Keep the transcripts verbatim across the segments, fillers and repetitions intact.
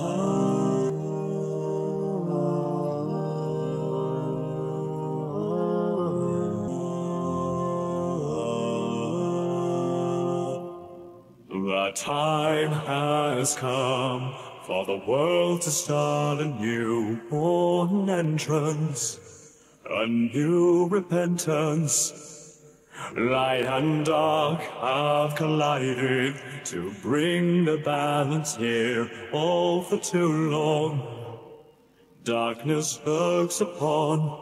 The time has come for the world to start a new born entrance, a new repentance. Light and dark have collided to bring the balance here, all for too long. Darkness lurks upon.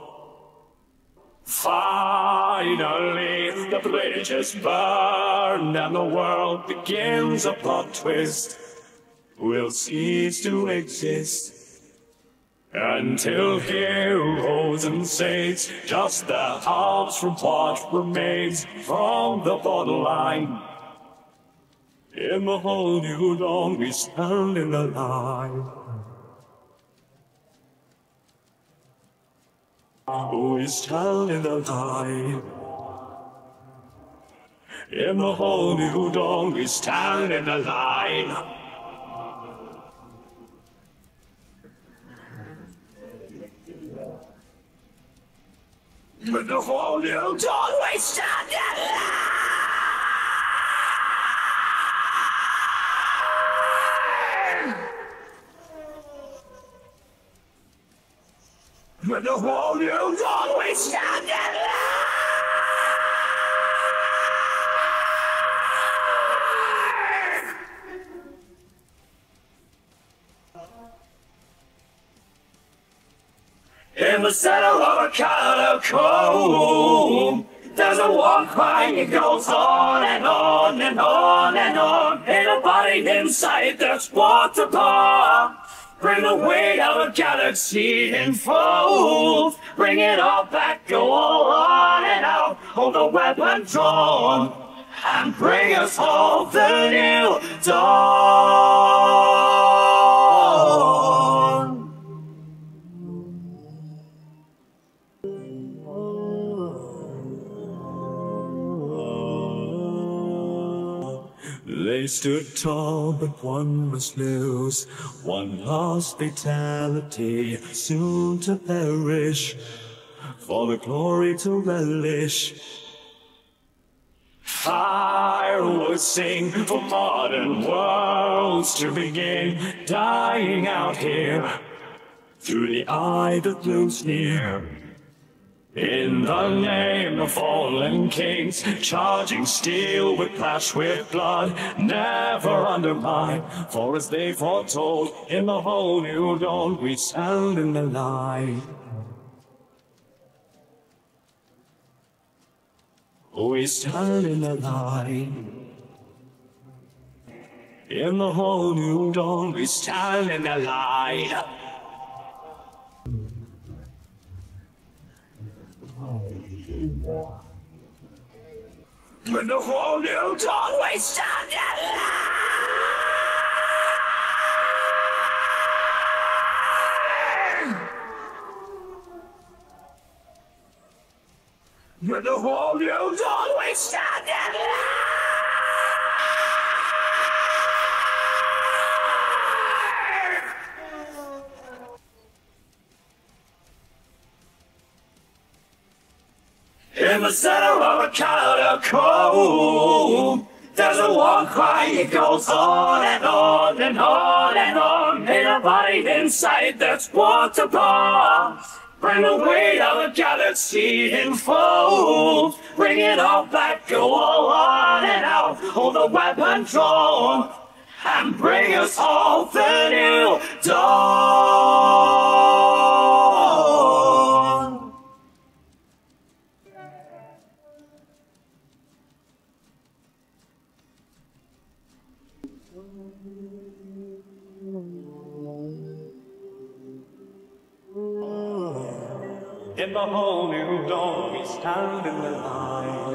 Finally, the bridge is burned and the world begins a plot twist. We'll cease to exist until heroes and saints, just the halves from what remains from the borderline. In the whole new dawn, we stand in the light. We stand in the light. In the whole new dawn, we stand in the light. With the whole new dawn, we stand in light. With the whole new dawn, we stand in light. In the center of a catacomb, there's a war crying, it goes on and on and on and on. In a body inside, there's water power. Bring the weight of a galaxy in fold. Bring it all back, go all on and out. Hold the weapon drawn and bring us all the new dawn. They stood tall, but one must lose. One lost fatality, soon to perish, for the glory to relish. Fire would sing for modern worlds to begin, dying out here, through the eye that looms near. In the name of fallen kings, charging steel would clash with blood, never undermined, for as they foretold, in the whole new dawn, we stand in the light. We stand in the light. In the whole new dawn, we stand in the light. When the whole new dawn, we stand in light. When the whole new dawn, we stand in light. In the center of a catacomb, there's a war crying, it goes on and on and on and on. In a body inside that's brought to bar. Bring the weight of a galaxy in fold. Bring it all back, go all on and out. Hold the weapon drawn and bring us all the new dawn. In the whole new dawn, we stand in the light.